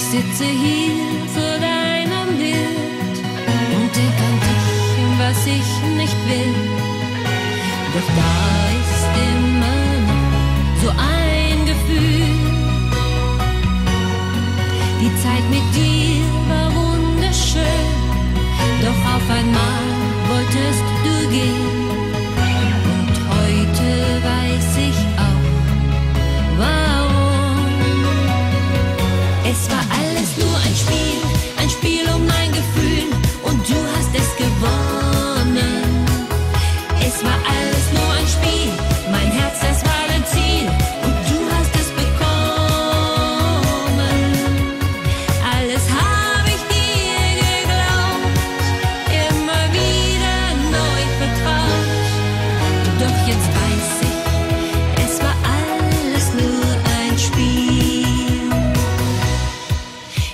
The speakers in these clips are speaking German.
Ich sitze hier vor deinem Bild und denk an dich, was ich nicht will. Doch da ist immer noch so ein Gefühl. Die Zeit mit dir war wunderschön, doch auf einmal wolltest du gehen. Und heute weiß ich auch, warum. Es war alles nur ein Spiel um mein Gefühl, und du hast es gewonnen. Es war alles nur ein Spiel, mein Herz, es war dein Ziel, und du hast es bekommen. Alles hab ich dir geglaubt, immer wieder neu vertraut. Doch jetzt weiß ich, es war alles nur ein Spiel.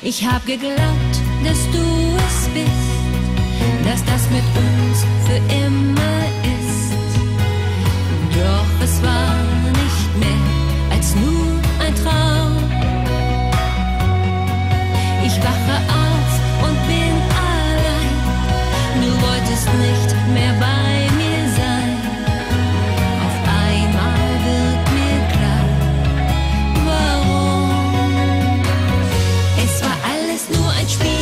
Ich hab geglaubt, dass du es bist, dass das mit uns für immer ist. Doch es war nicht mehr als nur ein Traum. Ich wache auf und bin allein. Du wolltest nicht mehr bei mir sein. Auf einmal wird mir klar, warum. Es war alles nur ein Spiel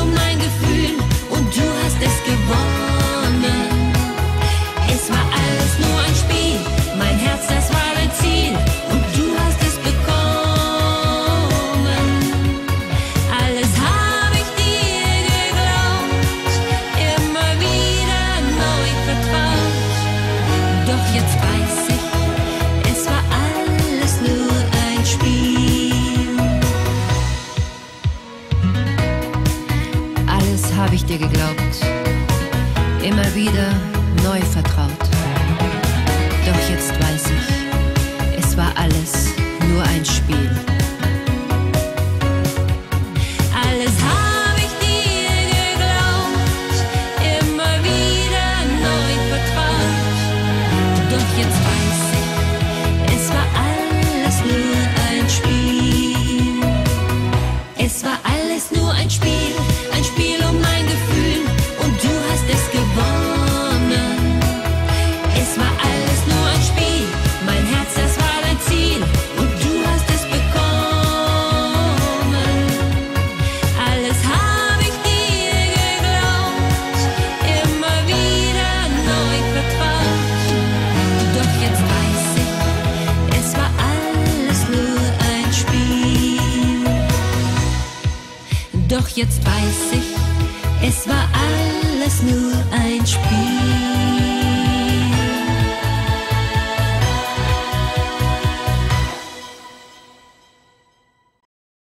um mein Gefühl, und du hast es gewonnen. Es war alles nur ein Spiel, mein Herz, das war dein Ziel, und du hast es bekommen. Alles hab ich dir geglaubt, immer wieder neu vertraut. Doch jetzt weiß ich, es war alles nur ein Spiel. Alles hab ich dir geglaubt, immer wieder neu vertraut. Doch jetzt weiß ich, es war alles nur ein Spiel. Alles hab ich dir geglaubt, immer wieder neu vertraut. Doch jetzt weiß ich, es war alles nur ein Spiel. Es war alles nur ein Spiel um mein Gefühl, und du hast es gewonnen. Es war alles nur ein Spiel, mein Herz, das war dein Ziel, und du hast es bekommen. Alles hab ich dir geglaubt, immer wieder neu vertraut. Doch jetzt weiß ich, es war alles nur ein Spiel. Doch jetzt weiß ich, es war alles nur ein Spiel.